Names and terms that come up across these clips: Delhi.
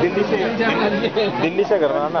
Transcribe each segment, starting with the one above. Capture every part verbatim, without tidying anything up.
दिल्ली से दिल्ली से करना ना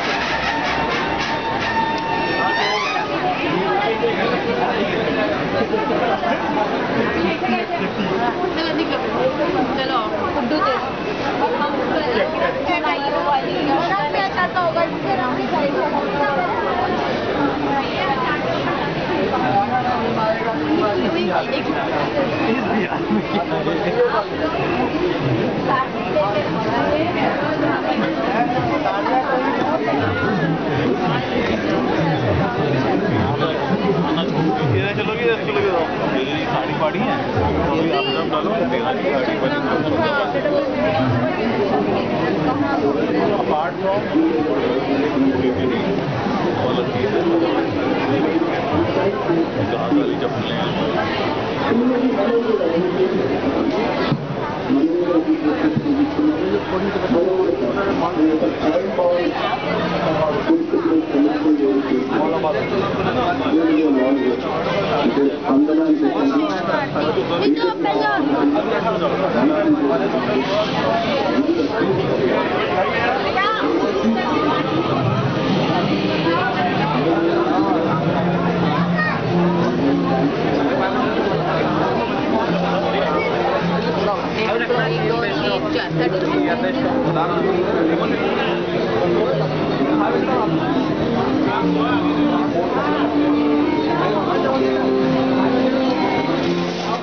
apart from all of these Gracias.